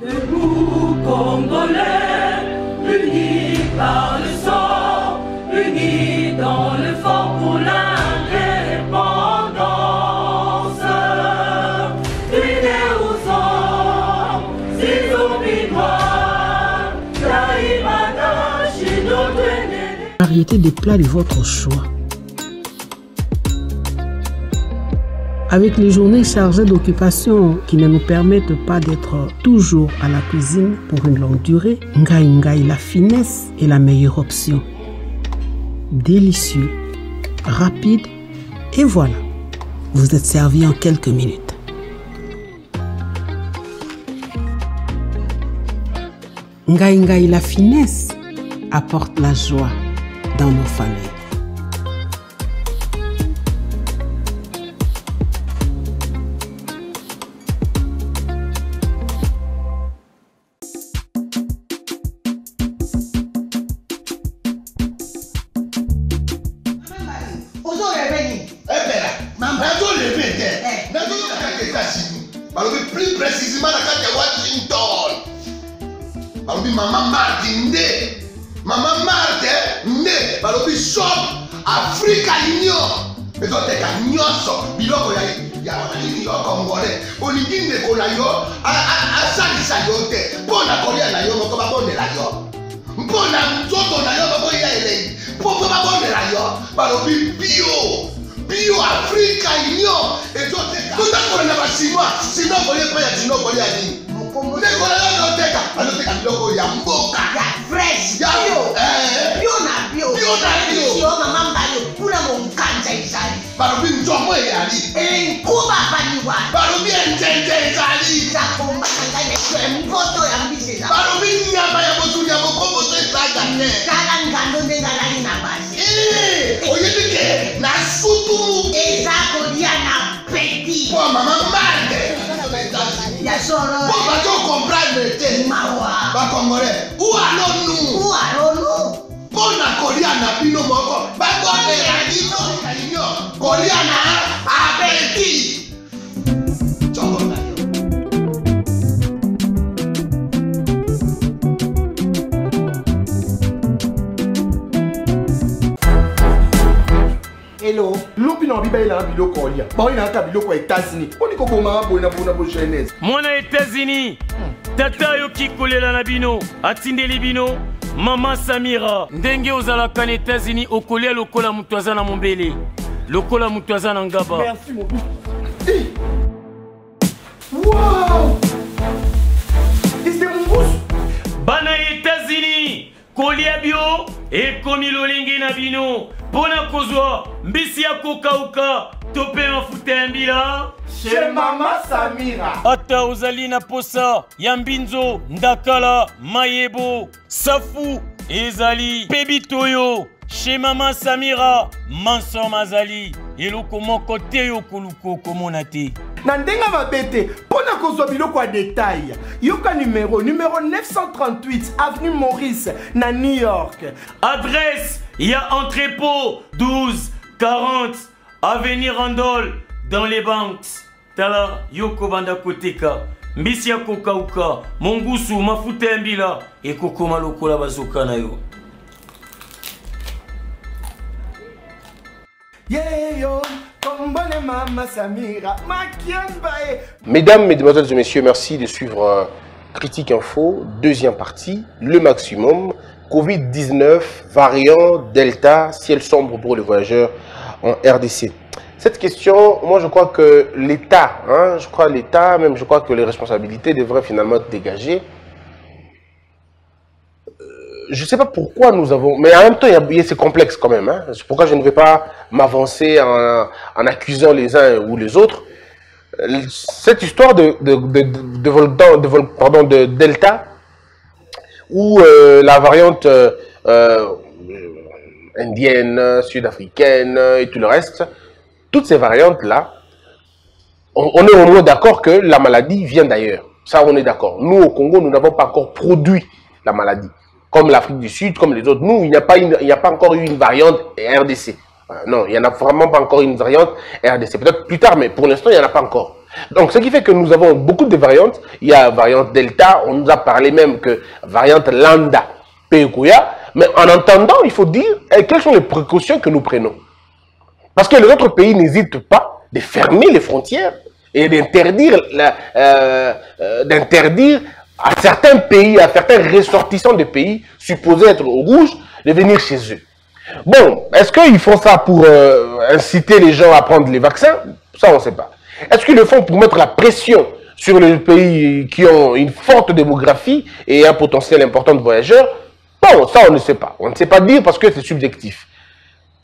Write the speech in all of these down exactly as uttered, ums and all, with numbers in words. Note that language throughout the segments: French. Debout, Congolais, unis par le sang, unis dans le fort pour l'indépendance. Unis aux hommes, si oublie-moi, Taïmada, chez notre aîné. Variété des plats de votre choix. Avec les journées chargées d'occupations qui ne nous permettent pas d'être toujours à la cuisine pour une longue durée, Ngai Ngai La Finesse est la meilleure option. Délicieux, rapide et voilà, vous êtes servi en quelques minutes. Ngai Ngai La Finesse apporte la joie dans nos familles. Atindeli bino, Maman Samira, ndenge ozala kan États-Unis au kolé lokola mutu aza na mombele. Lokola mutu aza na ngaba. Merci mon fils. Wow! Iste mon fils. Bana États-Unis, kolé bio et komi lolingi na bino. Pona kozwa mbisi ya kokauka, topé na futembila. Chez Maman Samira. Ata ozali na posa, Yambinzo, Ndakala, Mayebo, Safu, Ezali, Pebitoyo. Chez Maman Samira, Manson Mazali. Eloko moko teyo kuluko komonate. Nandenga va bete, pona kozobilo kwa détail. Yoka numéro, numéro neuf cent trente-huit, avenue Maurice, na New York. Adresse, ya entrepôt, douze quarante, avenue Randol, dans les banques. Tala yoko banda koteka mbisi ya kokauka mongusu mafuta mbila ekokoma lokola bazoka nayo yeyo kombone Maman Samira makiambae. Mesdames, mesdemoiselles et messieurs, merci de suivre Critique Info, deuxième partie, le maximum. Covid dix-neuf, variant Delta, ciel sombre pour les voyageurs en R D C. Cette question, moi je crois que l'État, hein, je crois l'État, même je crois que les responsabilités devraient finalement être dégagées. Euh, je ne sais pas pourquoi nous avons... Mais en même temps, c'est complexe quand même. Hein, c'est pourquoi je ne vais pas m'avancer en, en accusant les uns ou les autres. Cette histoire de, de, de, de, de, de, de, pardon, de Delta, où euh, la variante euh, euh, indienne, sud-africaine et tout le reste... Toutes ces variantes-là, on, on est au moins d'accord que la maladie vient d'ailleurs. Ça, on est d'accord. Nous, au Congo, nous n'avons pas encore produit la maladie. Comme l'Afrique du Sud, comme les autres. Nous, il n'y a, a pas encore eu une variante R D C. Euh, non, il n'y en a vraiment pas encore une variante R D C. Peut-être plus tard, mais pour l'instant, il n'y en a pas encore. Donc, ce qui fait que nous avons beaucoup de variantes. Il y a variante Delta, on nous a parlé même que variante Lambda, Pékouya. Mais en entendant, il faut dire eh, quelles sont les précautions que nous prenons. Parce que les autres pays n'hésitent pas de fermer les frontières et d'interdire euh, euh, d'interdire à certains pays, à certains ressortissants des pays supposés être au rouge, de venir chez eux. Bon, est-ce qu'ils font ça pour euh, inciter les gens à prendre les vaccins? Ça, on ne sait pas. Est-ce qu'ils le font pour mettre la pression sur les pays qui ont une forte démographie et un potentiel important de voyageurs? Bon, ça, on ne sait pas. On ne sait pas dire parce que c'est subjectif.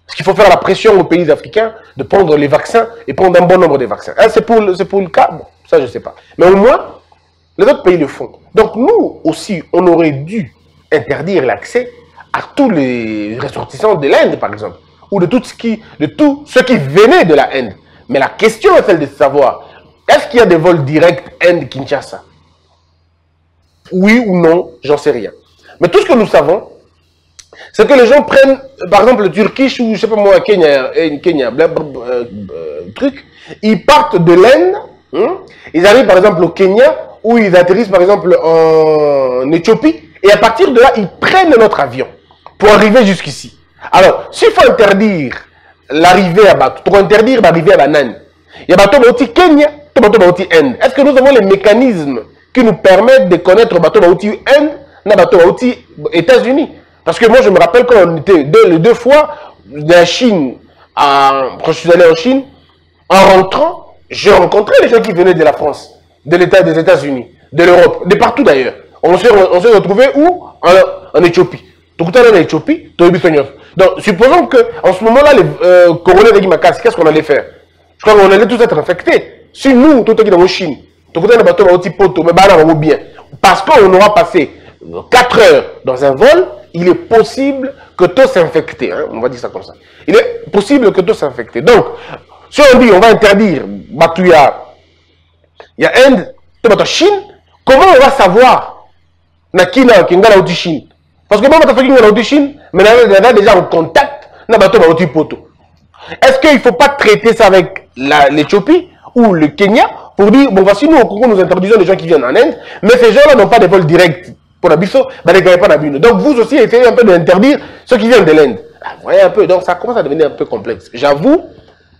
Est-ce qu'il faut faire la pression aux pays africains de prendre les vaccins et prendre un bon nombre de vaccins? Hein, c'est pour, pour le cas? Bon, ça, je ne sais pas. Mais au moins, les autres pays le font. Donc, nous aussi, on aurait dû interdire l'accès à tous les ressortissants de l'Inde, par exemple, ou de tout ce qui, de tout ce qui venait de la Inde. Mais la question est celle de savoir, est-ce qu'il y a des vols directs Inde-Kinshasa? Oui ou non, j'en sais rien. Mais tout ce que nous savons, c'est que les gens prennent, par exemple, le Turkish ou, je sais pas moi, Kenya, Kenya bla, bla, bla, euh, truc, ils partent de l'Inde, hein, ils arrivent, par exemple, au Kenya, où ils atterrissent, par exemple, en Éthiopie, et à partir de là, ils prennent notre avion pour arriver jusqu'ici. Alors, s'il faut interdire l'arrivée à Batou, pour interdire l'arrivée à Banane, il y a Batou Baouti Kenya, Batou Baouti Inde. Est-ce que nous avons les mécanismes qui nous permettent de connaître Batou Baouti Inde, na Batou Baouti États-Unis? Parce que moi, je me rappelle quand on était deux, les deux fois de la Chine, à, quand je suis allé en Chine, en rentrant, j'ai rencontré les gens qui venaient de la France, de l'État des États-Unis, de l'Europe, de partout d'ailleurs. On s'est retrouvé où? En, en Éthiopie. Tout à l'heure en Éthiopie, donc supposons que en ce moment-là, les euh, coronés de Guimakas, qu'est-ce qu'on allait faire? Je crois qu'on allait tous être infectés. Si nous, tout le monde en Chine, tout le monde en Chine, on va bien. Parce qu'on aura passé quatre heures dans un vol, il est possible que tout s'infecte. Hein, on va dire ça comme ça. Il est possible que tout s'infecte. Donc, si on dit on va interdire Batouya. Il y a Inde, la Chine, comment on va savoir na Kina, Kingala ou Chine? Parce que moi, je suis en Chine, mais on a déjà en contact, on a un poteau. Est-ce qu'il ne faut pas traiter ça avec l'Éthiopie ou le Kenya pour dire, bon, voici nous, au Congo, nous introduisons les gens qui viennent en Inde, mais ces gens-là n'ont pas de vol direct pour Abisso, ils ne gagnent pas d'abus. Donc vous aussi, essayez un peu d'interdire ceux qui viennent de l'Inde. Vous voyez un peu, donc ça commence à devenir un peu complexe. J'avoue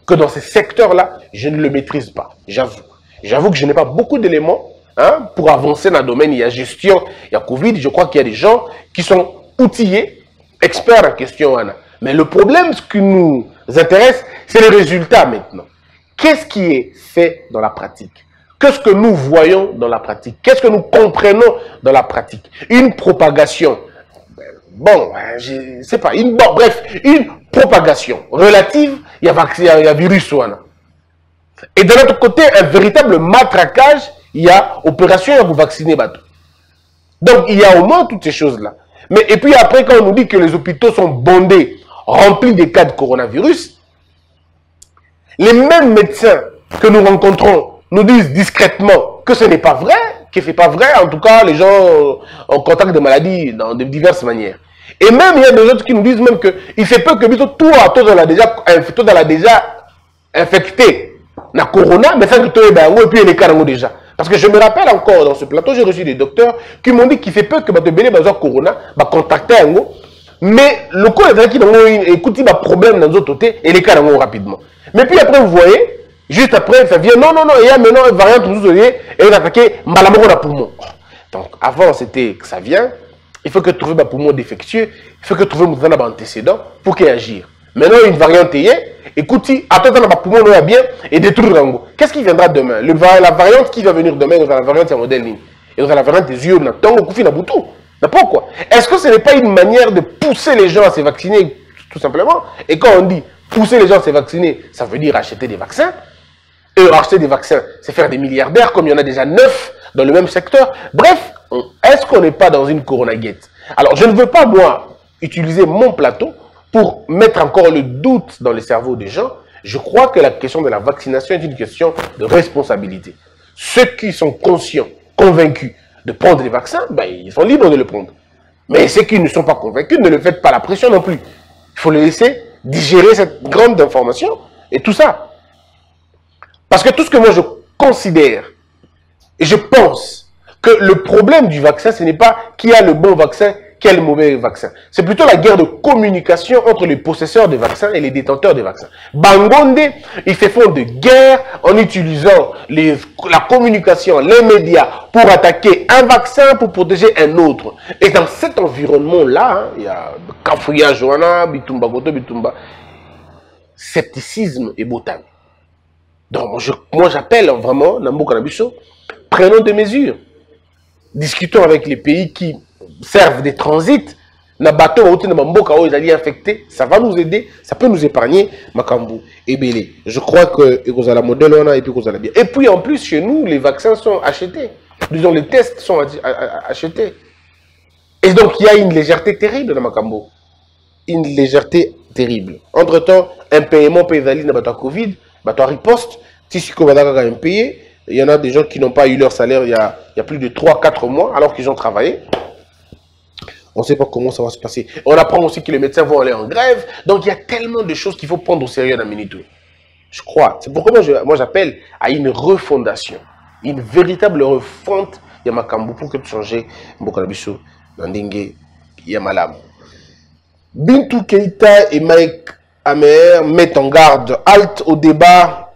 que dans ces secteurs-là, je ne le maîtrise pas, j'avoue. J'avoue que je n'ai pas beaucoup d'éléments hein, pour avancer dans le domaine. Il y a gestion, il y a Covid. Je crois qu'il y a des gens qui sont outillés, experts en question. Anna. Mais le problème, ce qui nous intéresse, c'est les résultats maintenant. Qu'est-ce qui est fait dans la pratique? Qu'est-ce que nous voyons dans la pratique? Qu'est-ce que nous comprenons dans la pratique? Une propagation. Bon, je ne sais pas. Une, bon, bref, une propagation relative. Il y a vaccin, il y a virus. Anna. Et de l'autre côté, un véritable matraquage, il y a opération pour vacciner Bato. Donc, il y a au moins toutes ces choses-là. Mais et puis après, quand on nous dit que les hôpitaux sont bondés, remplis des cas de coronavirus, les mêmes médecins que nous rencontrons nous disent discrètement que ce n'est pas vrai, que ce n'est pas vrai. En tout cas, les gens ont contact de maladies dans de diverses manières. Et même, il y a des autres qui nous disent même que il se peut que toi, toi, tu l'as déjà, déjà infecté. La corona, mais ça que tu es bien, et puis il est carrément déjà. Parce que je me rappelle encore dans ce plateau, j'ai reçu des docteurs qui m'ont dit qu'il fait peur que tu aies besoin de corona, tu contacter un mot, mais le coup est qu'il y a un problème dans l'autre côté, et les carrément rapidement. Mais puis après, vous voyez, juste après, ça vient, non, non, non, il y a maintenant une variante, vous voyez, et on a attaqué malamoro la poumon. Donc avant, c'était que ça vient, il faut que trouver un poumon défectueux, il faut que trouver un antécédent pour qu'il agisse. Maintenant, une variante est, écoute, attends, on va poumon bien et détruire Rango. Qu'est-ce qui viendra demain? Le, la variante qui va venir demain, on va la variante à modèle ligne. Et on va la variante des yeux, on attend, on confie la bouton. N'importe quoi. Est-ce que ce n'est pas une manière de pousser les gens à se vacciner, tout simplement? Et quand on dit pousser les gens à se vacciner, ça veut dire acheter des vaccins. Et acheter des vaccins, c'est faire des milliardaires, comme il y en a déjà neuf dans le même secteur. Bref, est-ce qu'on n'est pas dans une coronaguette? Alors, je ne veux pas, moi, utiliser mon plateau pour mettre encore le doute dans le cerveau des gens. Je crois que la question de la vaccination est une question de responsabilité. Ceux qui sont conscients, convaincus de prendre les vaccins, ben, ils sont libres de le prendre. Mais ceux qui ne sont pas convaincus, ne le faites pas la pression non plus. Il faut les laisser digérer cette grande information et tout ça. Parce que tout ce que moi je considère et je pense que le problème du vaccin, ce n'est pas qui a le bon vaccin, qui a le mauvais vaccin. C'est plutôt la guerre de communication entre les possesseurs de vaccins et les détenteurs de vaccins. Bangonde, ils se font de guerre en utilisant les, la communication, les médias pour attaquer un vaccin, pour protéger un autre. Et dans cet environnement-là, il hein, y a Kafuya, Johanna, Bitumba, Goto, Bitumba, scepticisme et botan. Donc, je, moi, j'appelle vraiment, Nambo Kanabiso, prenons des mesures. Discutons avec les pays qui servent des transits. Na bateau au Nambo Kao, ils allaient infecter. Ça va nous aider, ça peut nous épargner. Makambu et Bélé. Je crois que vous avez la modèle, on a, et puis vous avez bien. Et puis, en plus, chez nous, les vaccins sont achetés. Disons, les tests sont achetés. Et donc, il y a une légèreté terrible dans Makambu. Une légèreté terrible. Entre-temps, un paiement paysaline dans la Covid. Bah, toi, riposte, Tshisekedi va quand même payer. Il y en a des gens qui n'ont pas eu leur salaire il y a, il y a plus de trois quatre mois, alors qu'ils ont travaillé. On ne sait pas comment ça va se passer. On apprend aussi que les médecins vont aller en grève. Donc, il y a tellement de choses qu'il faut prendre au sérieux dans Minitou. Je crois. C'est pourquoi moi, j'appelle à une refondation. Une véritable refonte. Il y a Makambu pour que tu changes. Mbokanabiso, Nandenge, Yamalam. Bintou Keita et Mike Hammer mettent en garde, halte au débat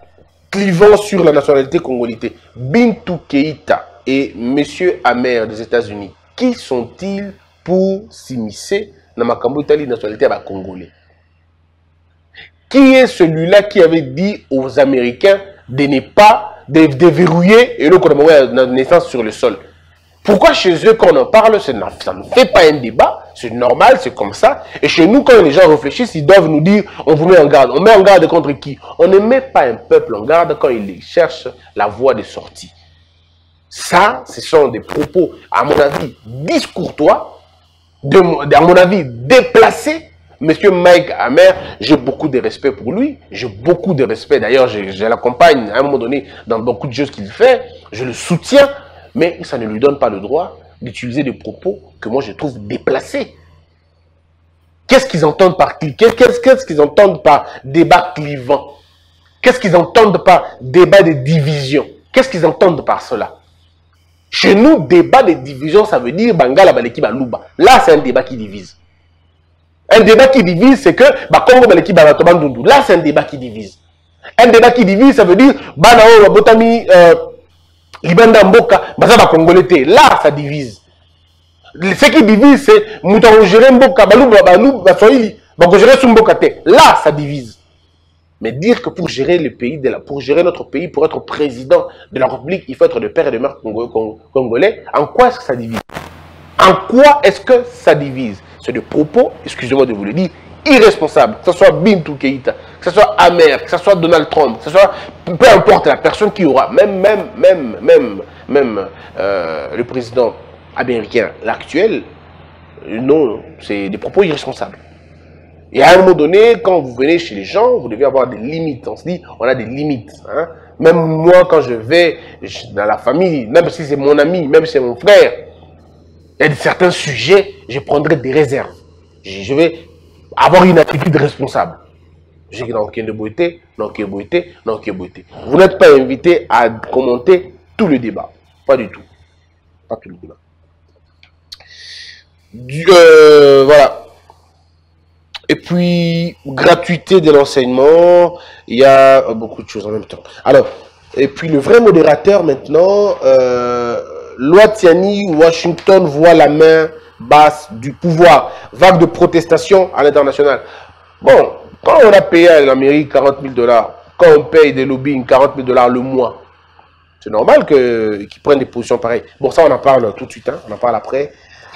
clivant sur la nationalité congolaise. Bintou Keita et Monsieur Hammer des États-Unis, qui sont-ils pour s'immiscer dans ma Italie nationalité à la Congolais? Qui est celui-là qui avait dit aux Américains de ne pas déverrouiller et le naissance sur le sol? Pourquoi chez eux, quand on en parle, ça ne fait pas un débat? C'est normal, c'est comme ça. Et chez nous, quand les gens réfléchissent, ils doivent nous dire, on vous met en garde. On met en garde contre qui? On ne met pas un peuple en garde quand il cherche la voie de sortie. Ça, ce sont des propos, à mon avis, discourtois, de, à mon avis, déplacés. Monsieur Mike Hammer, j'ai beaucoup de respect pour lui. J'ai beaucoup de respect. D'ailleurs, je, je l'accompagne à un moment donné dans beaucoup de choses qu'il fait. Je le soutiens. Mais ça ne lui donne pas le droit d'utiliser des propos que moi je trouve déplacés. Qu'est-ce qu'ils entendent par cliquer? Qu'est-ce qu'ils entendent par débat clivant? Qu'est-ce qu'ils entendent par débat de division? Qu'est-ce qu'ils entendent par cela? Chez nous, débat de division, ça veut dire Bangala Baleki Baluba. Là, c'est un débat qui divise. Un débat qui divise, c'est que Bakongo Baleki Balatobandundu. Là, c'est un débat qui divise. Un débat qui divise, ça veut dire Banao Babotami. Euh, Libanda Mboka, Bazaba Congolais, là ça divise. Ce qui divise, c'est Moutangogere Mboka, Balouba, Balouba, Basoili, Bagogere Sumbokate. Là ça divise. Mais dire que pour gérer le pays, de la, pour gérer notre pays, pour être président de la République, il faut être de père et de mère congolais, en quoi est-ce que ça divise? En quoi est-ce que ça divise? C'est des propos, excusez-moi de vous le dire, irresponsables. Que ce soit Bintou Keita, que ce soit Hammer, que ce soit Donald Trump, que ce soit peu importe la personne qui aura, même, même, même, même, même euh, le président américain, l'actuel, non, c'est des propos irresponsables. Et à un moment donné, quand vous venez chez les gens, vous devez avoir des limites. On se dit, on a des limites. Hein. Même moi, quand je vais dans la famille, même si c'est mon ami, même si c'est mon frère, il y a certains sujets, je prendrai des réserves. Je vais avoir une attitude responsable. Je dis, non, qu'il y a de beauté, non, qu'il y a de beauté, non, qu'il y a de beauté. Vous n'êtes pas invité à commenter tout le débat. Pas du tout. Pas tout le débat. Du, euh, voilà. Et puis, gratuité de l'enseignement, il y a beaucoup de choses en même temps. Alors, et puis le vrai modérateur maintenant, euh, Loi Tsiani, Washington voit la main basse du pouvoir. Vague de protestation à l'international. Bon, quand on a payé à l'Amérique quarante mille dollars, quand on paye des lobbying quarante mille dollars le mois, c'est normal que, qu'ils prennent des positions pareilles. Bon, ça, on en parle tout de suite, hein. On en parle après.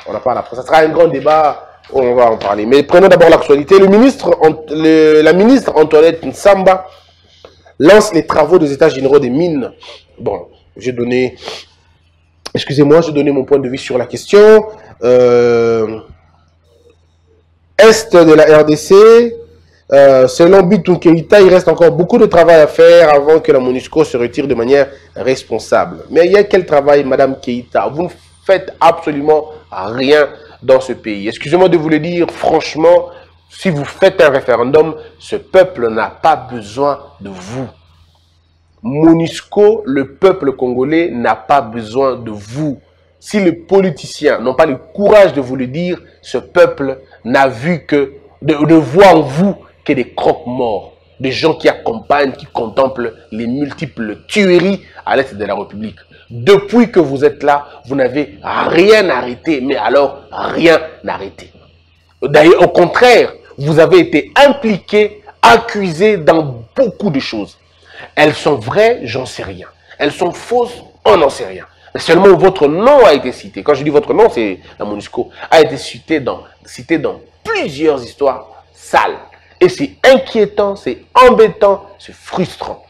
On en parle après. Ça sera un grand débat, on va en parler. Mais prenons d'abord l'actualité. Le ministre, le, la ministre Antoinette N'Samba lance les travaux des États généraux des mines. Bon, j'ai donné... Excusez-moi, j'ai donné mon point de vue sur la question. Euh, est de la R D C, euh, selon Bintou Keita, il reste encore beaucoup de travail à faire avant que la Monusco se retire de manière responsable. Mais il y a quel travail, Madame Keita? Vous ne faites absolument rien dans ce pays. Excusez-moi de vous le dire, franchement, si vous faites un référendum, ce peuple n'a pas besoin de vous. Monusco, le peuple congolais n'a pas besoin de vous. Si les politiciens n'ont pas le courage de vous le dire, ce peuple n'a vu que, de, de voir en vous que des croque-morts, des gens qui accompagnent, qui contemplent les multiples tueries à l'est de la République. Depuis que vous êtes là, vous n'avez rien arrêté, mais alors rien n'arrêté. D'ailleurs, au contraire, vous avez été impliqué, accusé dans beaucoup de choses. Elles sont vraies, j'en sais rien. Elles sont fausses, on n'en sait rien. Seulement votre nom a été cité. Quand je dis votre nom, c'est la Monusco, a été cité dans, cité dans plusieurs histoires sales. Et c'est inquiétant, c'est embêtant, c'est frustrant.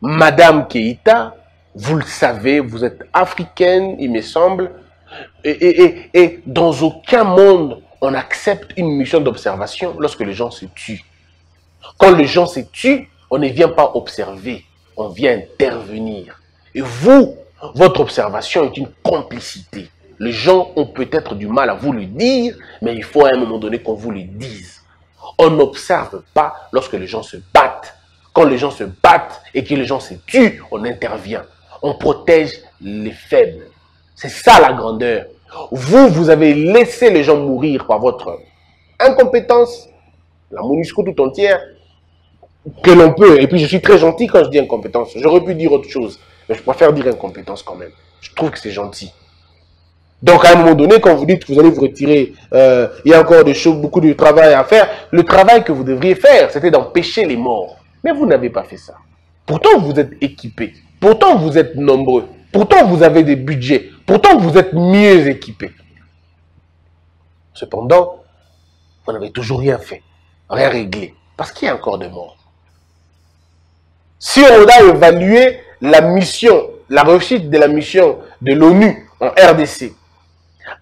Madame Keita, vous le savez, vous êtes africaine, il me semble, et, et, et, et dans aucun monde, on accepte une mission d'observation lorsque les gens se tuent. Quand les gens se tuent, on ne vient pas observer, on vient intervenir. Et vous, votre observation est une complicité. Les gens ont peut-être du mal à vous le dire, mais il faut à un moment donné qu'on vous le dise. On n'observe pas lorsque les gens se battent. Quand les gens se battent et que les gens se tuent, on intervient. On protège les faibles. C'est ça la grandeur. Vous, vous avez laissé les gens mourir par votre incompétence, la Monusco tout entière, que l'on peut. Et puis je suis très gentil quand je dis incompétence. J'aurais pu dire autre chose, mais je préfère dire incompétence quand même. Je trouve que c'est gentil. Donc à un moment donné, quand vous dites que vous allez vous retirer, euh, il y a encore des choses, beaucoup de travail à faire. Le travail que vous devriez faire, c'était d'empêcher les morts. Mais vous n'avez pas fait ça. Pourtant, vous êtes équipés. Pourtant, vous êtes nombreux. Pourtant, vous avez des budgets. Pourtant, vous êtes mieux équipés. Cependant, vous n'avez toujours rien fait. Rien réglé. Parce qu'il y a encore des morts. Si on a évalué la mission, la réussite de la mission de l'ONU en R D C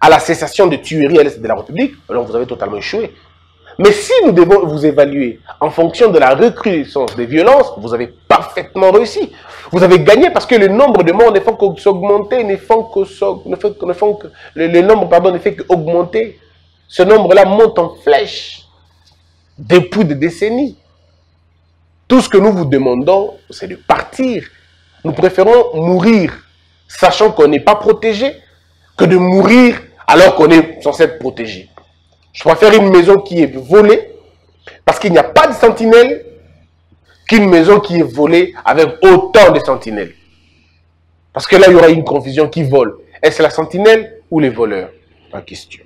à la cessation de tueries à l'est de la République, alors vous avez totalement échoué. Mais si nous devons vous évaluer en fonction de la recrudescence des violences, vous avez parfaitement réussi. Vous avez gagné parce que le nombre de morts ne fait qu'augmenter, ne fait que le, le nombre pardon ne fait qu'augmenter. Ce nombre-là monte en flèche depuis des décennies. Tout ce que nous vous demandons, c'est de partir. Nous préférons mourir, sachant qu'on n'est pas protégé, que de mourir alors qu'on est censé être protégé. Je préfère une maison qui est volée, parce qu'il n'y a pas de sentinelle, qu'une maison qui est volée avec autant de sentinelles. Parce que là, il y aura une confusion qui vole. Est-ce la sentinelle ou les voleurs? Pas question.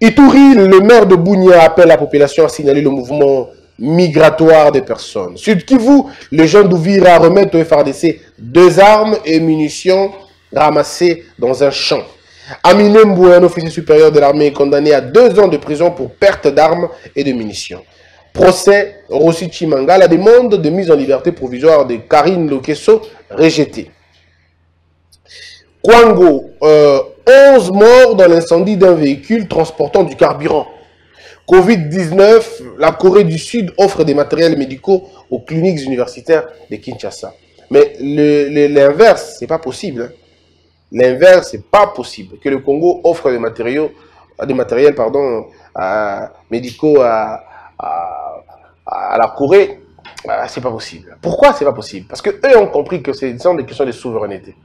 Ituri, le maire de Bounia, appelle la population à signaler le mouvement migratoire des personnes. Sud Kivu, les gens d'Ouvira remettent au F R D C deux armes et munitions ramassées dans un champ. Aminembou, un officier supérieur de l'armée, est condamné à deux ans de prison pour perte d'armes et de munitions. Procès Rossi Chimanga, la demande de mise en liberté provisoire de Karine Lokesso, rejetée. Kwango, euh, onze morts dans l'incendie d'un véhicule transportant du carburant. Covid dix-neuf, la Corée du Sud offre des matériels médicaux aux cliniques universitaires de Kinshasa. Mais l'inverse, ce n'est pas possible, hein. L'inverse, c'est pas possible. Que le Congo offre des matériaux, des matériels pardon, à, médicaux à, à, à la Corée, c'est pas possible. Pourquoi c'est pas possible? Parce que eux ont compris que c'est une question de souveraineté.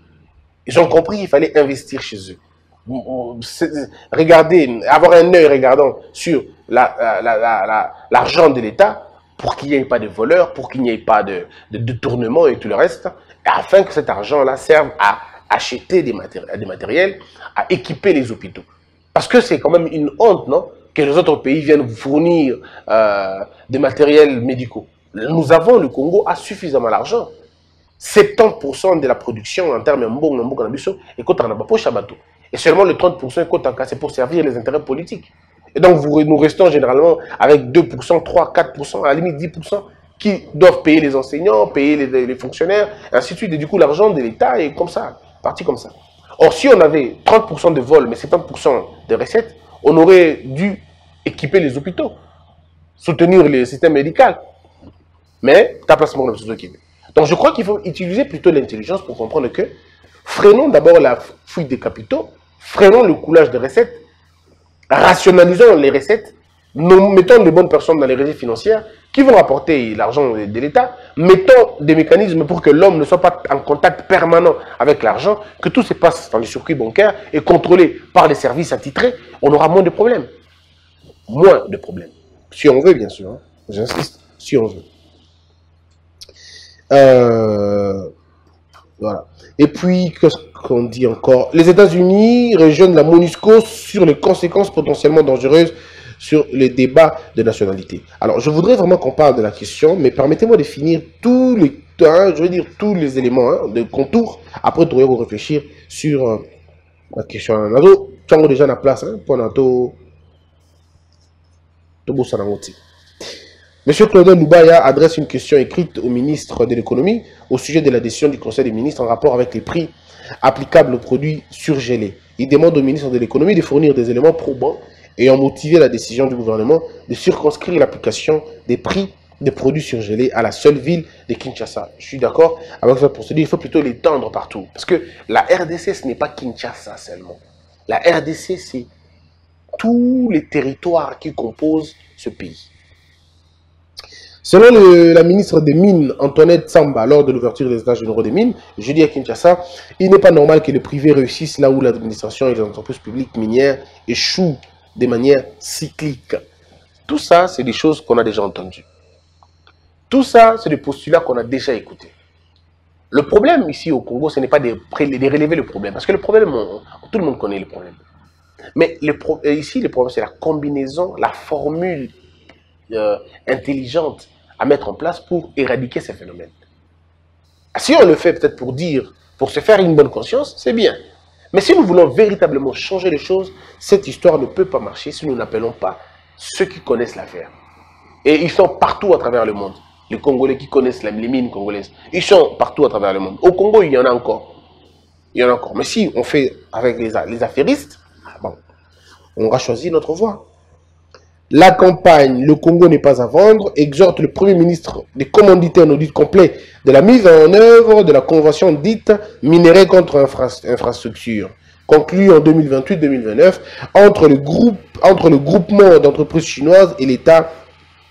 Ils ont compris qu'il fallait investir chez eux. Regardez, avoir un œil regardant sur l'argent la, la, la, la, de l'État pour qu'il n'y ait pas de voleurs, pour qu'il n'y ait pas de détournement et tout le reste, afin que cet argent-là serve à acheter des, matéri des matériels, à équiper les hôpitaux. Parce que c'est quand même une honte, non, que les autres pays viennent fournir euh, des matériels médicaux. Nous avons, le Congo a suffisamment d'argent. soixante-dix pour cent de la production en termes de mbongo, mbongo, nabiso, et quand on a pas pour chabato. Et seulement le trente pour cent c'est pour servir les intérêts politiques. Et donc vous, nous restons généralement avec deux pour cent, trois pour cent, quatre pour cent, à la limite dix pour cent. Qui doivent payer les enseignants, payer les, les, les fonctionnaires, et ainsi de suite. Et du coup, l'argent de l'État est comme ça, parti comme ça. Or, si on avait trente pour cent de vols, mais soixante pour cent de recettes, on aurait dû équiper les hôpitaux, soutenir le système médical. Mais, ta placement de la Québec. Donc, je crois qu'il faut utiliser plutôt l'intelligence pour comprendre que freinons d'abord la fuite des capitaux, freinons le coulage des recettes, rationalisons les recettes, nous mettons les bonnes personnes dans les régies financières, qui vont apporter l'argent de l'État, mettons des mécanismes pour que l'homme ne soit pas en contact permanent avec l'argent, que tout se passe dans les circuits bancaires et contrôlé par les services attitrés, on aura moins de problèmes. Moins de problèmes. Si on veut, bien sûr. Hein. J'insiste, si on veut. Euh, voilà. Et puis, qu'est-ce qu'on dit encore? Les États-Unis rejoignent la Monusco sur les conséquences potentiellement dangereuses sur les débats de nationalité. Alors, je voudrais vraiment qu'on parle de la question, mais permettez-moi de finir tous les, hein, je veux dire, tous les éléments hein, de contour. Après, on va réfléchir sur euh, la question. Alors, tu as déjà la place hein, pour notre... Monsieur Claude Makélélé adresse une question écrite au ministre de l'économie au sujet de la décision du Conseil des ministres en rapport avec les prix applicables aux produits surgelés. Il demande au ministre de l'économie de fournir des éléments probants ayant motivé la décision du gouvernement de circonscrire l'application des prix des produits surgelés à la seule ville de Kinshasa. Je suis d'accord avec cette procédure, il faut plutôt l'étendre partout. Parce que la R D C, ce n'est pas Kinshasa seulement. La R D C, c'est tous les territoires qui composent ce pays. Selon le, la ministre des Mines, Antoinette N'Samba, lors de l'ouverture des états généraux des Mines, jeudi à Kinshasa, il n'est pas normal que les privés réussissent là où l'administration et les entreprises publiques minières échouent de manière cyclique. Tout ça, c'est des choses qu'on a déjà entendues. Tout ça, c'est des postulats qu'on a déjà écoutés. Le problème ici au Congo, ce n'est pas de, de relever le problème, parce que le problème, on, tout le monde connaît le problème. Mais le pro, ici, le problème, c'est la combinaison, la formule euh, intelligente à mettre en place pour éradiquer ces phénomènes. Si on le fait peut-être pour dire, pour se faire une bonne conscience, c'est bien. Mais si nous voulons véritablement changer les choses, cette histoire ne peut pas marcher si nous n'appelons pas ceux qui connaissent l'affaire. Et ils sont partout à travers le monde. Les Congolais qui connaissent les mines congolaises, ils sont partout à travers le monde. Au Congo, il y en a encore. Il y en a encore. Mais si on fait avec les, les affairistes, bon, on aura choisi notre voie. La campagne « Le Congo n'est pas à vendre » exhorte le Premier ministre de commanditer un audit complet de la mise en œuvre de la convention dite « Minerais contre infra infrastructure » conclue en deux mille vingt-huit deux mille vingt-neuf entre le, groupe, entre le groupement d'entreprises chinoises et l'État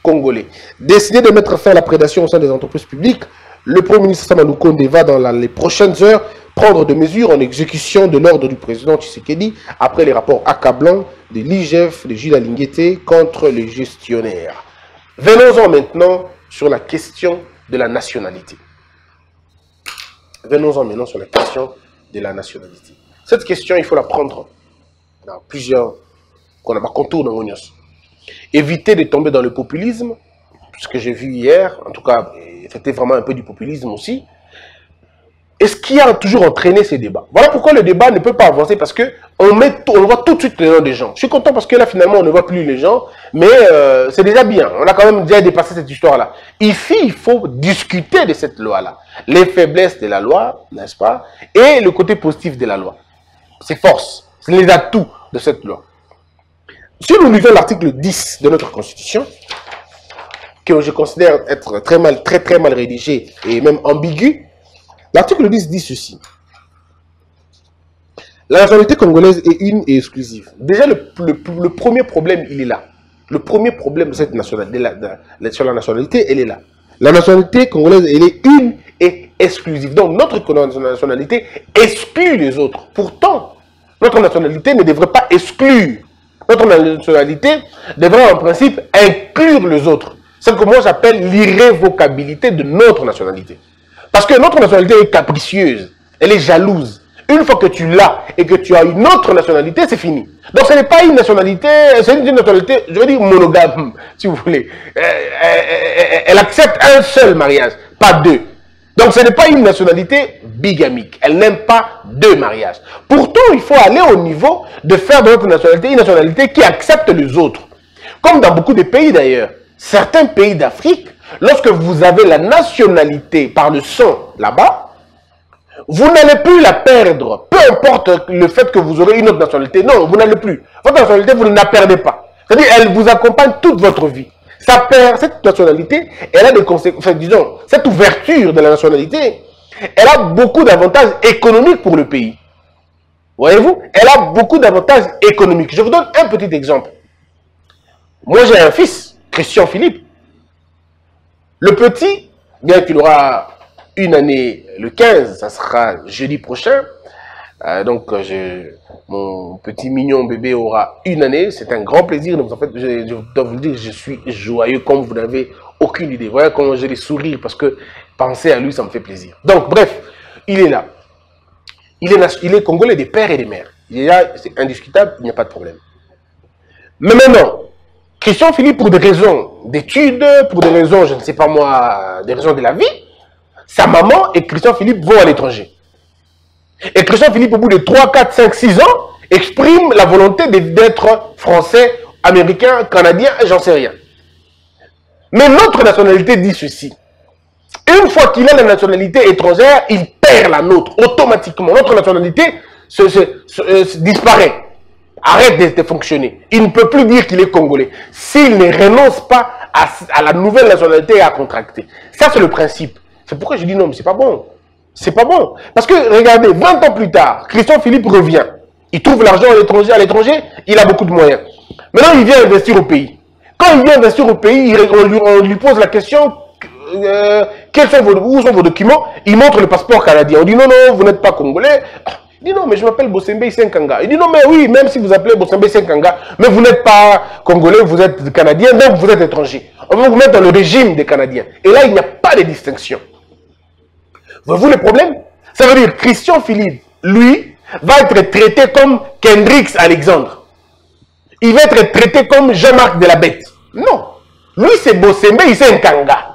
congolais. Décidé de mettre fin à la prédation au sein des entreprises publiques, le Premier ministre Sama Lukonde va dans la, les prochaines heures prendre des mesures en exécution de l'ordre du président Tshisekedi après les rapports accablants de l'I G F de Gilles Alingueté contre les gestionnaires. Venons-en maintenant sur la question de la nationalité. Venons-en maintenant sur la question de la nationalité. Cette question, il faut la prendre dans plusieurs contours dans l'Union. Éviter de tomber dans le populisme, ce que j'ai vu hier, en tout cas, c'était vraiment un peu du populisme aussi. Et ce qui a toujours entraîné ces débats. Voilà pourquoi le débat ne peut pas avancer, parce qu'on on voit tout de suite les noms des gens. Je suis content parce que là, finalement, on ne voit plus les gens, mais euh, c'est déjà bien. On a quand même déjà dépassé cette histoire-là. Ici, il faut discuter de cette loi-là. Les faiblesses de la loi, n'est-ce pas? Et le côté positif de la loi. Ses forces, les atouts de cette loi. Si nous lisons l'article dix de notre Constitution, que je considère être très mal, très, très mal rédigé et même ambigu, l'article dix dit ceci. La nationalité congolaise est une et exclusive. Déjà, le, le, le premier problème, il est là. Le premier problème de cette nationalité, de la, de la, sur la nationalité, elle est là. La nationalité congolaise, elle est une et exclusive. Donc, notre nationalité exclut les autres. Pourtant, notre nationalité ne devrait pas exclure. Notre nationalité devrait, en principe, inclure les autres. C'est ce que moi, j'appelle l'irrévocabilité de notre nationalité. Parce que notre nationalité est capricieuse, elle est jalouse. Une fois que tu l'as et que tu as une autre nationalité, c'est fini. Donc ce n'est pas une nationalité, c'est une nationalité, je veux dire monogame, si vous voulez. Elle accepte un seul mariage, pas deux. Donc ce n'est pas une nationalité bigamique, elle n'aime pas deux mariages. Pourtant, il faut aller au niveau de faire de notre nationalité une nationalité qui accepte les autres. Comme dans beaucoup de pays d'ailleurs, certains pays d'Afrique, lorsque vous avez la nationalité par le sang là-bas, vous n'allez plus la perdre. Peu importe le fait que vous aurez une autre nationalité. Non, vous n'allez plus. Votre nationalité, vous ne la perdez pas. C'est-à-dire elle vous accompagne toute votre vie. Ça perd, cette nationalité, elle a des conséquences. Enfin, disons, cette ouverture de la nationalité, elle a beaucoup d'avantages économiques pour le pays. Voyez-vous? Elle a beaucoup d'avantages économiques. Je vous donne un petit exemple. Moi, j'ai un fils, Christian Philippe. Le petit, bien qu'il aura une année le quinze, ça sera jeudi prochain. Euh, donc, je, mon petit mignon bébé aura une année. C'est un grand plaisir. Donc, en fait, je, je dois vous dire, je suis joyeux comme vous n'avez aucune idée. Voilà comment j'ai les sourires parce que penser à lui, ça me fait plaisir. Donc, bref, il est là. Il est, là, il est congolais des pères et des mères. Il est là, c'est indiscutable, il n'y a pas de problème. Mais maintenant, Christian Philippe, pour des raisons d'études, pour des raisons, je ne sais pas moi, des raisons de la vie, sa maman et Christian Philippe vont à l'étranger. Et Christian Philippe, au bout de trois, quatre, cinq, six ans, exprime la volonté d'être français, américain, canadien, j'en sais rien. Mais notre nationalité dit ceci. Une fois qu'il a la nationalité étrangère, il perd la nôtre automatiquement. Notre nationalité se, se, se, euh, se disparaît, arrête de, de fonctionner. Il ne peut plus dire qu'il est congolais s'il ne renonce pas à, à la nouvelle nationalité à contracter. Ça, c'est le principe. C'est pourquoi je dis non, mais c'est pas bon. C'est pas bon. Parce que, regardez, vingt ans plus tard, Christian Philippe revient. Il trouve l'argent à l'étranger, à l'étranger, il a beaucoup de moyens. Maintenant, il vient investir au pays. Quand il vient investir au pays, on lui, on lui pose la question, euh, quels sont vos, où sont vos documents? Il montre le passeport canadien. On dit non, non, vous n'êtes pas congolais. Il dit non, mais je m'appelle Bosembe Senkanga. Il dit non, mais oui, même si vous appelez Bosembe Senkanga, mais vous n'êtes pas congolais, vous êtes canadien, donc vous êtes étranger. On va vous mettre dans le régime des Canadiens. Et là, il n'y a pas de distinction. Voyez-vous le problème? Ça veut dire que Christian Philippe, lui, va être traité comme Kendrick Alexandre. Il va être traité comme Jean-Marc de la Bête. Non. Lui, c'est Bosembe Senkanga.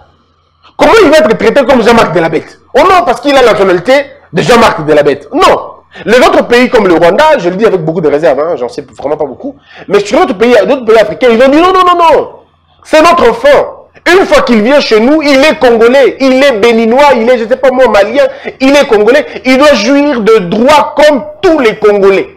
Comment il va être traité comme Jean-Marc de la Bête? Oh non, parce qu'il a la nationalité de Jean-Marc de la Bête. Non. Les autres pays comme le Rwanda, je le dis avec beaucoup de réserve, hein, j'en sais vraiment pas beaucoup, mais sur d'autres pays, d'autres pays africains, ils ont dit non, non, non, non, c'est notre enfant. Une fois qu'il vient chez nous, il est congolais, il est béninois, il est, je sais pas moi, malien, il est congolais, il doit jouir de droits comme tous les Congolais.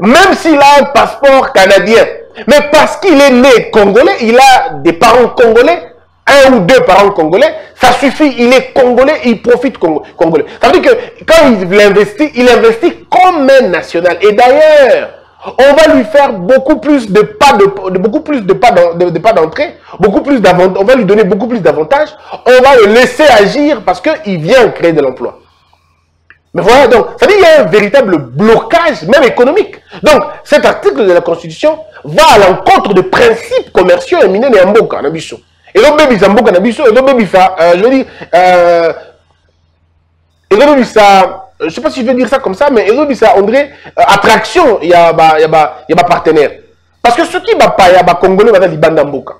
Même s'il a un passeport canadien, mais parce qu'il est né congolais, il a des parents congolais, un ou deux parents congolais, ça suffit, il est congolais, il profite Congo, congolais. Ça veut dire que quand il investit, il investit comme un national. Et d'ailleurs, on va lui faire beaucoup plus de pas de, de beaucoup plus de pas de, de pas d'entrée, beaucoup plus d'avantages, on va lui donner beaucoup plus d'avantages, on va le laisser agir parce qu'il vient créer de l'emploi. Mais voilà, donc, ça veut dire qu'il y a un véritable blocage, même économique. Donc, cet article de la Constitution va à l'encontre de principes commerciaux et minés et mboka, en ambition. Et donc, baby, ça m'a dit, je dis, euh, et donc, ça, je sais pas si je vais dire ça comme ça, mais, et donc, ça, on dirait, euh, attraction, il y a, bah, il y a, bah, il y a, bah, partenaire. Parce que ce qui va pas, il y a, bah, congolais, va dire, bande d'amboka.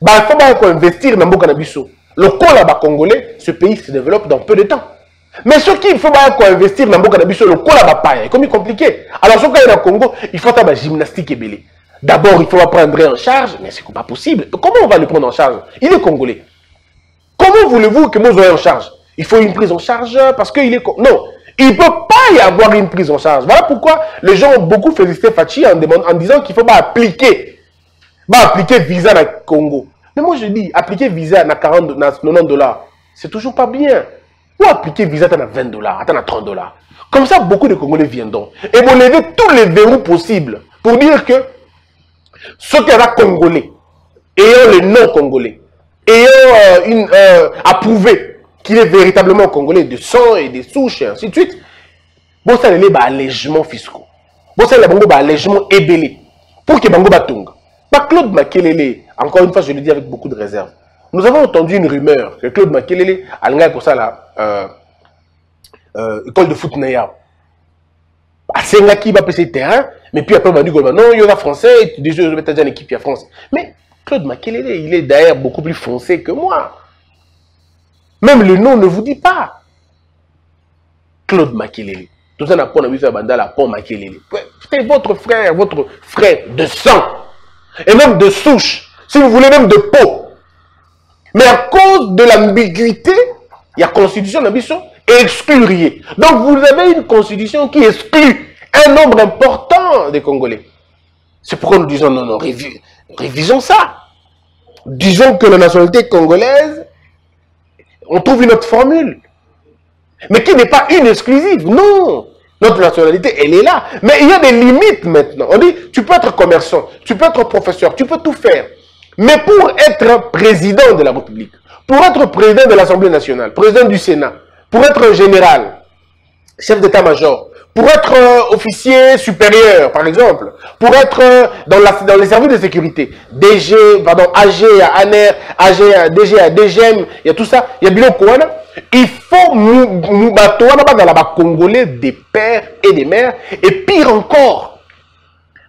Bah, il faut pas qu'on investir dans Mboka Nabiso. Le col là-bas congolais, ce pays se développe dans peu de temps. Mais ce qu'il faut pas qu'on investir dans Mboka Nabiso, le col là-bas pas, il est comme compliqué. Alors, ce qu'il y a dans Congo, il faut faire la gymnastique et belé. D'abord, il faut le prendre en charge, mais c'est pas possible. Comment on va le prendre en charge? Il est congolais. Comment voulez-vous que moi je sois en charge? Il faut une prise en charge parce qu'il est... Non, il ne peut pas y avoir une prise en charge. Voilà pourquoi les gens ont beaucoup félicité Fachi en, en disant qu'il ne faut pas appliquer. Bah, appliquer visa dans le Congo. Mais moi je dis, appliquer visa à quarante, quatre-vingt-dix dollars, c'est toujours pas bien. Ou appliquer visa à vingt dollars, à trente dollars. Comme ça, beaucoup de Congolais viendront. Et vous levez tous les verrous possibles pour dire que ceux qui sont congolais, ayant le nom congolais, ayant euh, une, euh, approuvé qu'il est véritablement congolais de sang et de souche et ainsi de suite, bon, ça les allégements fiscaux. Bon, ça les allégements ébélés. Pour que Bango Batunga. Pas Claude Makélélé, encore une fois, je le dis avec beaucoup de réserve. Nous avons entendu une rumeur que Claude Makélélé a l'école de foot Naya. Asenga qui va passer terrain, mais puis après on va dire non, il y aura français, déjà je vais déjà une équipe qui a France. Mais Claude Makélélé, il est d'ailleurs beaucoup plus foncé que moi. Même le nom ne vous dit pas. Claude Makélélé. Tout ça n'a pas envie de faire bandala pour Makélélé. C'est votre frère, votre frère de sang, et même de souche, si vous voulez même de peau. Mais à cause de l'ambiguïté, il y a constitution d'ambition. Excluriez. Donc vous avez une constitution qui exclut un nombre important des Congolais. C'est pourquoi nous disons non, non, révi, révisons ça. Disons que la nationalité congolaise, on trouve une autre formule, mais qui n'est pas une exclusive. Non, notre nationalité, elle est là. Mais il y a des limites maintenant. On dit, tu peux être commerçant, tu peux être professeur, tu peux tout faire. Mais pour être président de la République, Pour être président de l'Assemblée nationale, président du Sénat, pour être général, chef d'état-major, pour être euh, officier supérieur, par exemple, pour être euh, dans, la, dans les services de sécurité, D G, pardon, A G, ANER, A G, D G, D G M, il y a tout ça, il y a Biloko Wana. Il faut nous battre dans Congolais des pères et des mères, et pire encore,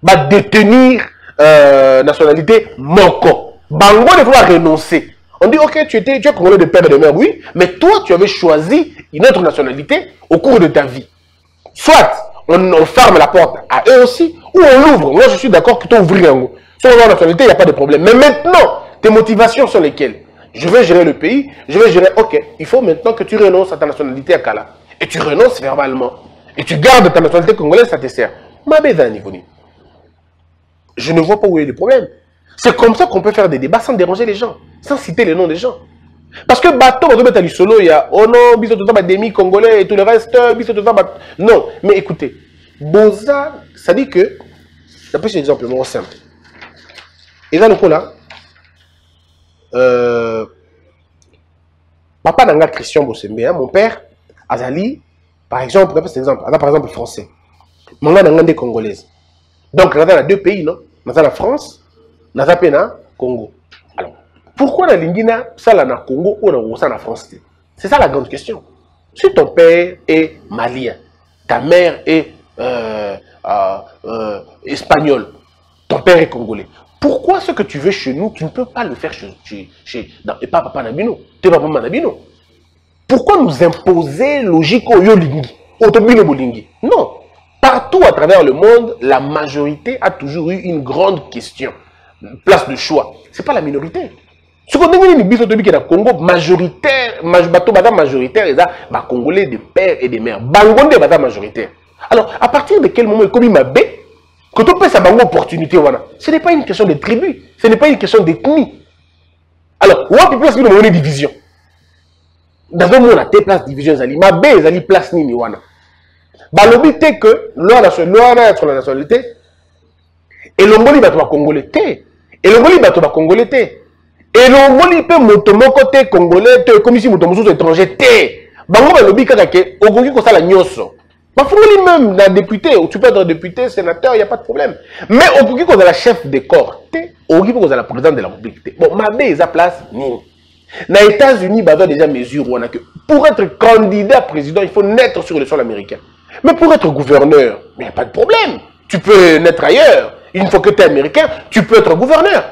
bah, détenir euh, nationalité Moko. Bango il faut renoncer. On dit, ok, tu étais, tu es Congolais de père et de mère, oui, mais toi, tu avais choisi une autre nationalité au cours de ta vie. Soit on, on ferme la porte à eux aussi, ou on l'ouvre. Moi, je suis d'accord qu'il faut ouvrir. Sur la nationalité, il n'y a pas de problème. Mais maintenant, tes motivations sont lesquelles? Je veux gérer le pays, je veux gérer... Ok, il faut maintenant que tu renonces à ta nationalité à Kala. Et tu renonces verbalement. Et tu gardes ta nationalité congolaise, ça te sert. Je ne vois pas où est le problème. C'est comme ça qu'on peut faire des débats sans déranger les gens, sans citer les noms des gens. Parce que bateau, on doit mettre à l'isolo, il y a oh non, bisous tout ça, demi congolais et tout le reste, bisous tout ça, non. Mais écoutez, Boza, ça dit que, la plus exemple, moi simple. Et là, nous là, euh, papa n'a pas Christian Bosembe, hein, mon père, Azali, par exemple, c'est exemple, par exemple français. Mon gars n'a des congolaises. Donc, là, il y a deux pays, non? Dans la France, dans la Congo. Pourquoi la Lingina, ça la Congo ou ça la France? C'est ça la grande question. Si ton père est malien, ta mère est euh, euh, euh, espagnole, ton père est congolais, pourquoi ce que tu veux chez nous, tu ne peux pas le faire chez... chez, chez non, et pas papa Nabino, t'es pas papa Nabino. Pourquoi nous imposer logique au Yolingi, au Tobino Bolingi? Non. Partout à travers le monde, la majorité a toujours eu une grande question, place de choix. Ce n'est pas la minorité. Ce qu'on a dit, c'est Congo majoritaire, majoritaire, et ça, les Congolais de père et de mère. Bangonde bata majoritaire. Alors, à partir de quel moment, comme il m'a bé, quand on pense à une opportunité, ce n'est pas une question de tribu, ce n'est pas une question d'ethnie. Alors, on peut placer une division. Dans un monde, on a des places de division, ma bé, ils ont des places de division. L'objet est que, loi sur la nationalité, et l'ongoli bat le Congolais, et l'ongoli bat le Congolais, et l'ongoli peut monter mon côté congolais, comme ici, monter mon sous étranger, t'es. Bango balobi kaka ke, ogongi kosa la nyoso. Bafungoli même d'un député, tu peux être un député, sénateur, il n'y a pas de problème. Mais ogongi kosa la chef de corps, t'es. Ogongi kosa la présidente de la République, t'es. Bon, ma bé, ils place, non. Dans les États-Unis, il y a déjà mesure où on a que pour être candidat président, il faut naître sur le sol américain. Mais pour être gouverneur, il n'y a pas de problème. Tu peux naître ailleurs. Une fois que tu es américain, tu peux être gouverneur.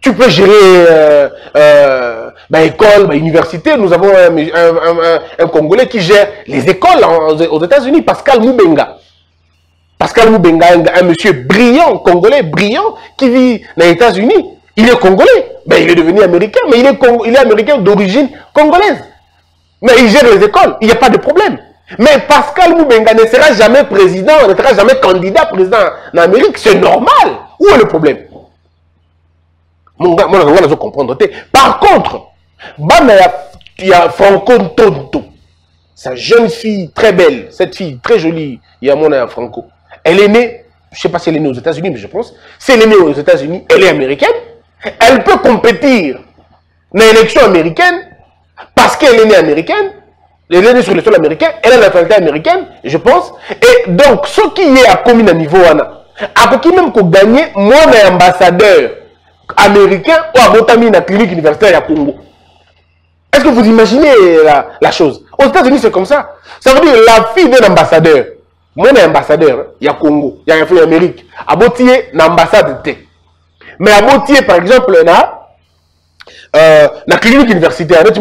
Tu peux gérer euh, euh, bah, école, bah, université. Nous avons un, un, un, un Congolais qui gère les écoles en, aux États-Unis, Pascal Mubenga. Pascal Mubenga, un, un monsieur brillant, Congolais brillant, qui vit dans les États-Unis. Il est Congolais. Ben, il est devenu Américain, mais il est, Congo, il est Américain d'origine congolaise. Mais il gère les écoles, il n'y a pas de problème. Mais Pascal Mubenga ne sera jamais président, ne sera jamais candidat président en Amérique. C'est normal. Où est le problème? Mon gars, moi, je comprends. Par contre, il y a Franco Ntonto, sa jeune fille très belle, cette fille très jolie, il y a mon gars Franco. Elle est née, je ne sais pas si elle est née aux États-Unis, mais je pense, si elle est née aux États-Unis, elle est américaine. Elle peut compétir dans l'élection américaine parce qu'elle est née américaine. Elle est née sur le sol américain, elle a la nationalité américaine, je pense. Et donc, ce qui est à commune à niveau, après qui même qu'on gagne, moi, un ambassadeur américain ou à Botami, la clinique universitaire à Congo. Est-ce que vous imaginez la, la chose? Aux États-Unis, c'est comme ça. Ça veut dire la fille d'un ambassadeur. Moi, un ambassadeur, il y a Congo, il y a un fille d'Amérique. À Botier, l'ambassade T. Mais à Moutier, par exemple, na euh, na clinique universitaire, je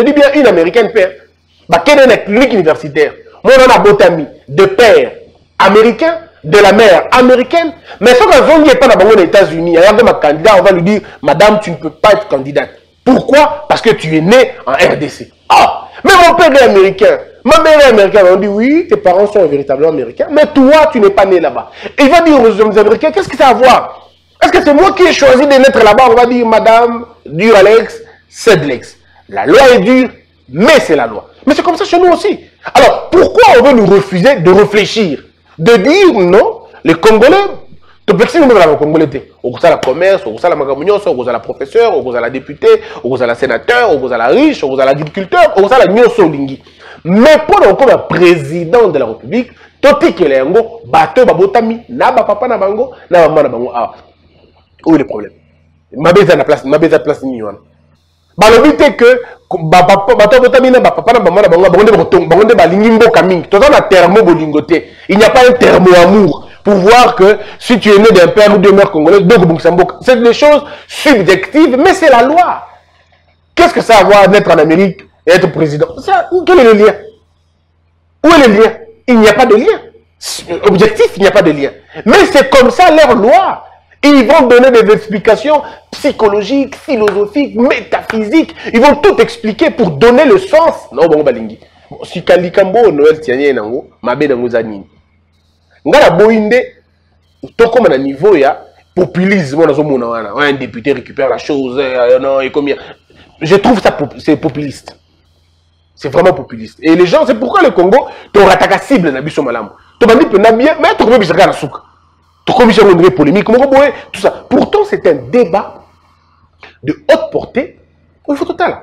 dis bien une américaine père. Bah, quelle est la clinique universitaire? Moi, on a Botami, de père américain, de la mère américaine. Mais sans qu'on n'y ait pas dans les États-Unis, il ma candidat, on va lui dire, madame, tu ne peux pas être candidate. Pourquoi? Parce que tu es né en R D C. Ah, mais mon père est américain. Ma mère est américaine, on dit oui, tes parents sont véritablement américains, mais toi, tu n'es pas né là-bas. Il va dire aux hommes américains, qu'est-ce que ça a à voir? Est-ce que c'est moi qui ai choisi de naître là-bas? On va dire, madame, dure à l'ex, c'est de l'ex. La loi est dure, mais c'est la loi. Mais c'est comme ça chez nous aussi. Alors, pourquoi on veut nous refuser de réfléchir? De dire non, les Congolais, Toplexi nous la congolais, au la commerce, au la magamunyoso, au la professeur, au la député, au la sénateur, au la riche, au la agriculteur, au la nyoso lingi. Mais pour le président de la République, toti que les ngo bateau babotami, na ba papa na bango, na maman na bango. Ah, où est le problème? Ma beza na place, ma beza place ni yoan. Bah le but est que bateau babotami na ba papa na maman na bango, bango de breton, bango de balingimbo kaming. Tout ça na termo bolingoté. Il n'y a pas un termo amour. Pour voir que si tu es né d'un père ou d'une mère congolaise, donc c'est des choses subjectives, mais c'est la loi. Qu'est-ce que ça a à voir d'être en Amérique et être président? Ça, quel est le lien? Où est le lien? Il n'y a pas de lien. Objectif, il n'y a pas de lien. Mais c'est comme ça leur loi. Ils vont donner des explications psychologiques, philosophiques, métaphysiques. Ils vont tout expliquer pour donner le sens. Non, bon, balingi. Si Kalikambo, Noël Tsiani, Nango, Mabé Nango Zanini. Ngala boinde toko mana niveau ya populisme nazo mona wana un député récupère la chose non et combien je trouve ça c'est populiste. C'est vraiment populiste. Et les gens c'est pourquoi le Congo to rataka cible na biso malamu. To bandi pe na bien mais to ko biso ka na souka. To ko biso ngondre polémique moko boye tout ça. Pourtant c'est un débat de haute portée au total.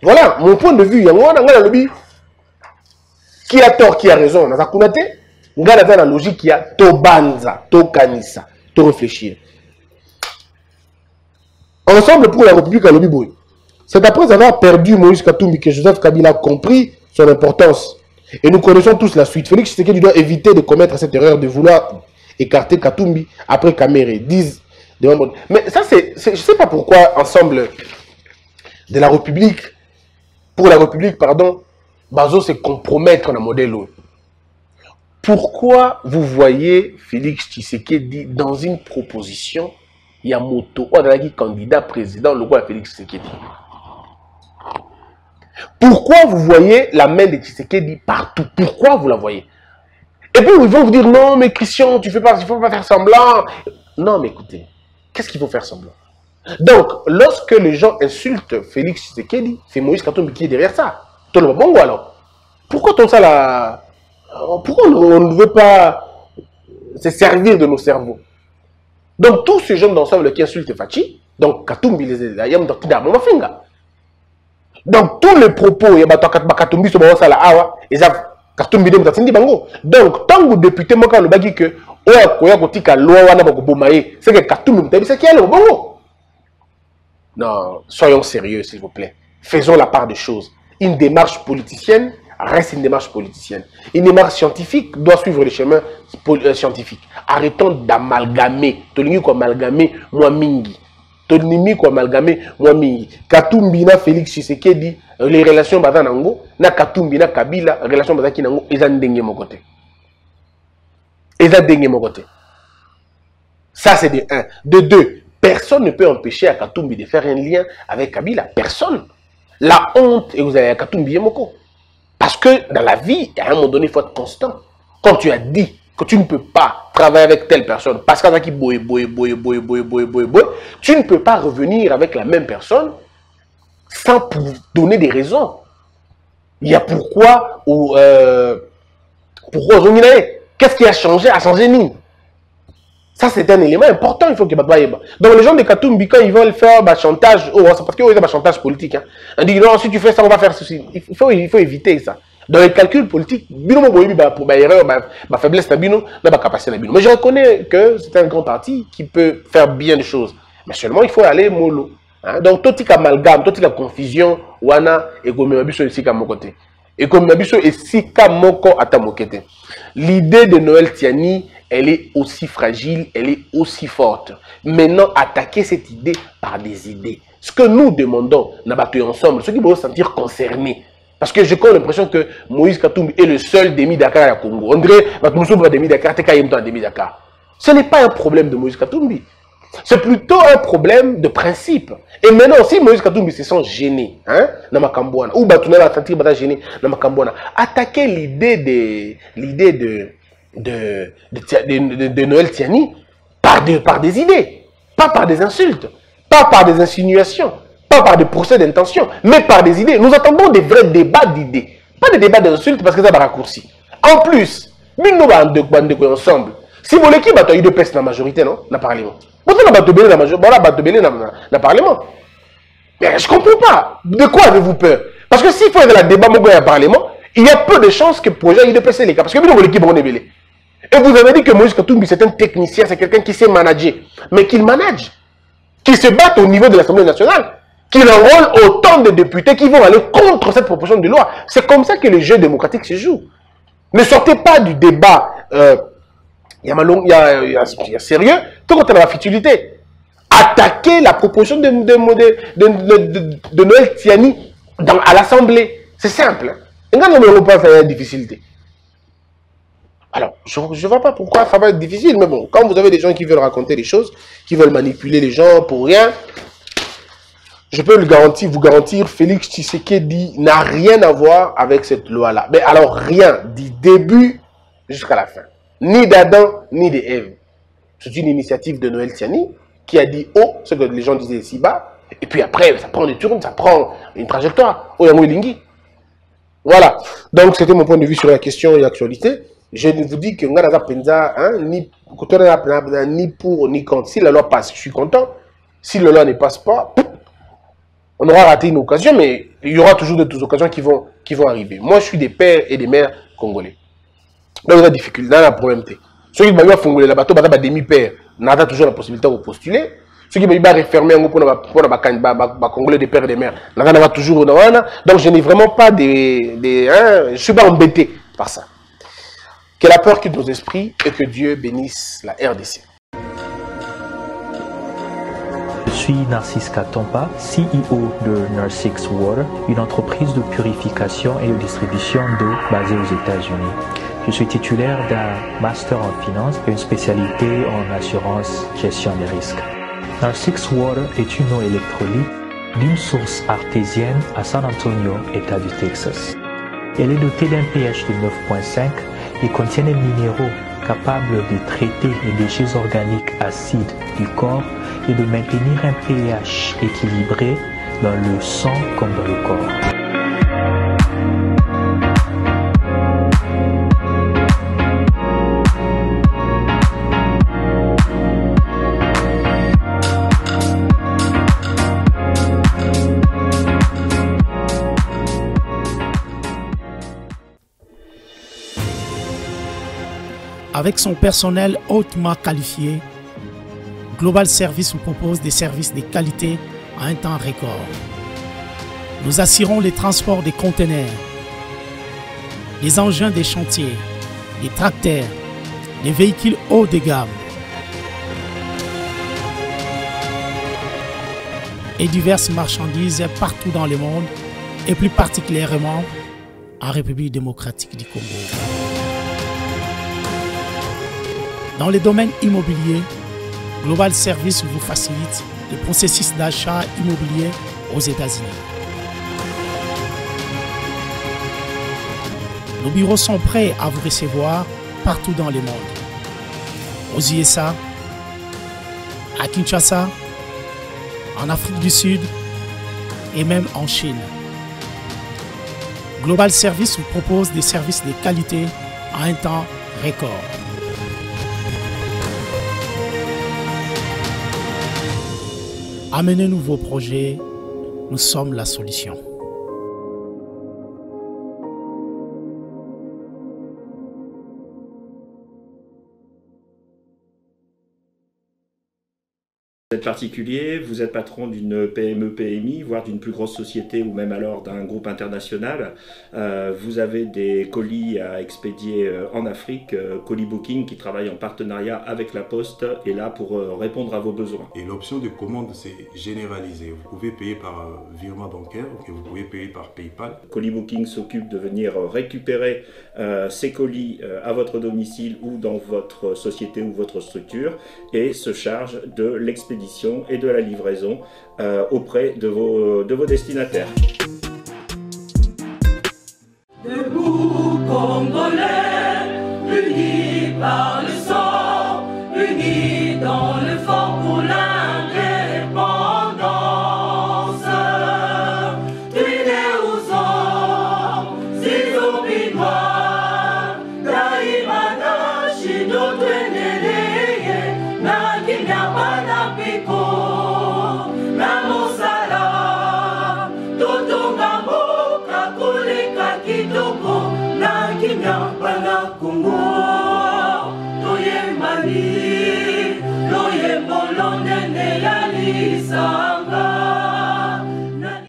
Voilà mon point de vue ya ngona ngala lobi qui a tort qui a raison na zakunate. On a la logique qui a tobanza, tokanisa, to réfléchir. Ensemble pour la République à l'Obiboy. C'est après avoir perdu Moïse Katumbi que Joseph Kabila a compris son importance. Et nous connaissons tous la suite. Félix Tshisekedi doit éviter de commettre cette erreur de vouloir écarter Katumbi après Kamere. Disent des membres. Mais ça, c'est, je ne sais pas pourquoi ensemble de la République, pour la République, pardon, Bazo se compromettre dans le modèle. Pourquoi vous voyez Félix Tshisekedi dans une proposition, il y a moto, on a dit candidat président, le roi Félix Tshisekedi. Pourquoi vous voyez la main de Tshisekedi partout? Pourquoi vous la voyez? Et puis ils vont vous dire non mais Christian, tu ne faut pas faire semblant. Non mais écoutez, qu'est-ce qu'il faut faire semblant? Donc lorsque les gens insultent Félix Tshisekedi, c'est Moïse Katumbi qui est derrière ça. Tout le monde alors. Pourquoi tout ça là? Pourquoi on ne veut pas se servir de nos cerveaux? Donc, tous ces jeunes d'ensemble qui insultent Fachi, donc Katumbi, donc tous les propos, il y a Katumbi, il y a il y a Katumbi, il y a Katumbi, donc, tant que député, moi, quand le bagui que, c'est que Katumbi, c'est qu'il y a le bon. Non, soyons sérieux, s'il vous plaît. Faisons la part des choses. Une démarche politicienne reste une démarche politicienne. Une démarche scientifique doit suivre le chemin scientifique. Arrêtons d'amalgamer. Tolini ko amalgamer moi mingi. Tolini ko amalgamer moi mingi. Katumbi na Félix Tshisekedi les relations baza nango na Katumbi na Kabila relations baza ki nango eza ndenge mokote. Eza ndenge mokote. Ça c'est de un. De deux, personne ne peut empêcher à Katumbi de faire un lien avec Kabila. Personne. La honte et vous avez Katumbi et Moko. Parce que dans la vie, à un moment donné, il faut être constant. Quand tu as dit que tu ne peux pas travailler avec telle personne, parce qu'à qui boy boy boy boy boy boy boy boy, tu ne peux pas revenir avec la même personne sans pour donner des raisons. Il y a pourquoi ou euh, pourquoi qu'est-ce qui a changé à changer ni. Ça c'est un élément important. Il faut que donc les gens de Katumbi quand ils veulent faire bah, chantage, oh, c'est parce qu'ils ont un chantage politique. Hein. On dit non si tu fais ça on va faire ceci. Il faut il faut éviter ça. Dans les calculs politiques, bino pour ma erreur, ma faiblesse nabino, ma capacité nabino. Mais je reconnais que c'est un grand parti qui peut faire bien des choses. Mais seulement il faut aller mollo. Hein. Donc tout est amalgame, tout est la confusion. Wana et comme Mabiso ici à mon côté. Et comme Mabiso ici à mon à ta moquette. L'idée de Noël Tsiani. Elle est aussi fragile, elle est aussi forte. Maintenant, attaquer cette idée par des idées. Ce que nous demandons, Nabatou ensemble, ceux qui vont se sentir concernés. Parce que j'ai l'impression que Moïse Katumbi est le seul demi Dakar à la Congo. André, demi Dakar, demi Dakar. Ce n'est pas un problème de Moïse Katumbi. C'est plutôt un problème de principe. Et maintenant, si Moïse Katumbi se sent gêné, hein, Namakambouana, ou Batouna va sentir gêné, Namakambouana, attaquer l'idée de. l'idée de. De, de, de, de Noël Tsiani par, de, par des idées, pas par des insultes, pas par des insinuations, pas par des procès d'intention, mais par des idées. Nous attendons des vrais débats d'idées, pas des débats d'insultes parce que ça va raccourcir. En plus, nous nous sommes ensemble. Si vous voulez qu'il y ait de peste dans la majorité, non, dans le Parlement. Pourquoi il y a de peste dans la majorité, le Parlement? Mais je ne comprends pas. De quoi avez-vous peur? Parce que s'il faut y avoir un débat dans le Parlement, il y a peu de chances que le projet ait de peste les cas. Parce que vous voulez qu'il y ait de peste. Et vous avez dit que Moïse Katumbi, c'est un technicien, c'est quelqu'un qui sait manager. Mais qu'il manage. Qui se bat au niveau de l'Assemblée nationale. Qu'il enrôle autant de députés qui vont aller contre cette proposition de loi. C'est comme ça que le jeu démocratique se joue. Ne sortez pas du débat. Euh, Il y, a long, il, y a, il, y a, il y a sérieux, tout quand on a la futilité. Attaquer la proposition de, de, de, de, de, de Noël Tsiani dans, à l'Assemblée, c'est simple. Et quand on ne reprend ça, il y a une difficulté. Alors, je ne vois pas pourquoi ça va être difficile, mais bon, quand vous avez des gens qui veulent raconter des choses, qui veulent manipuler les gens pour rien, je peux le garantir, vous garantir, Félix Tshisekedi n'a rien à voir avec cette loi-là. Mais alors, rien, du début jusqu'à la fin. Ni d'Adam, ni d'Ève. C'est une initiative de Noël Tsiani qui a dit haut, oh, ce que les gens disaient ici bas, et puis après, ça prend des tournes, ça prend une trajectoire. Voilà. Donc, c'était mon point de vue sur la question et l'actualité. Je vous dis que Nganaza Penza, hein, ni pour ni contre. Si la loi passe, je suis content. Si la loi ne passe pas, on aura raté une occasion, mais il y aura toujours des occasions qui vont, qui vont arriver. Moi, je suis des pères et des mères congolais. Dans la difficulté, dans la problème. Ceux qui m'ont fongolé la bateau, ils ont demi-père, n'ont toujours la possibilité de postuler. Ceux qui m'ont refermé pour les Congolais des pères et des mères, n'ont toujours. Donc je n'ai vraiment pas des. des hein, je ne suis pas embêté par ça. Que la peur quitte nos esprits et que Dieu bénisse la R D C. Je suis Narcisse Katompa, C E O de North Six Water, une entreprise de purification et de distribution d'eau basée aux États-Unis. Je suis titulaire d'un master en finance et une spécialité en assurance gestion des risques. North Six Water est une eau électrolyte d'une source artésienne à San Antonio, État du Texas. Elle est dotée d'un pH de neuf virgule cinq et contient des minéraux capables de traiter les déchets organiques acides du corps et de maintenir un pH équilibré dans le sang comme dans le corps. Avec son personnel hautement qualifié, Global Service vous propose des services de qualité à un temps record. Nous assurons les transports des conteneurs, les engins des chantiers, les tracteurs, les véhicules haut de gamme et diverses marchandises partout dans le monde et plus particulièrement en République démocratique du Congo. Dans les domaines immobiliers, Global Service vous facilite le processus d'achat immobilier aux États-Unis. Nos bureaux sont prêts à vous recevoir partout dans le monde. Aux U S A, à Kinshasa, en Afrique du Sud et même en Chine. Global Service vous propose des services de qualité à un temps record. Amenez-nous vos projets, nous sommes la solution. Vous êtes particulier, vous êtes patron d'une P M E P M I, voire d'une plus grosse société ou même alors d'un groupe international. Euh, vous avez des colis à expédier en Afrique. Colibooking qui travaille en partenariat avec la Poste est là pour répondre à vos besoins. Et l'option de commande, c'est généralisé. Vous pouvez payer par virement bancaire ou vous pouvez payer par PayPal. Colibooking s'occupe de venir récupérer euh, ces colis euh, à votre domicile ou dans votre société ou votre structure et se charge de l'expédition et de la livraison euh, auprès de vos, de vos destinataires. Debout, Congolais, unis par le sang, unis dans le fort pour l'indépendance, unis aux hommes, si nous vivons, Daïmada, chez nous tenez. Bana Congo, Noye Mani, Noye Bolonde Neyanisa.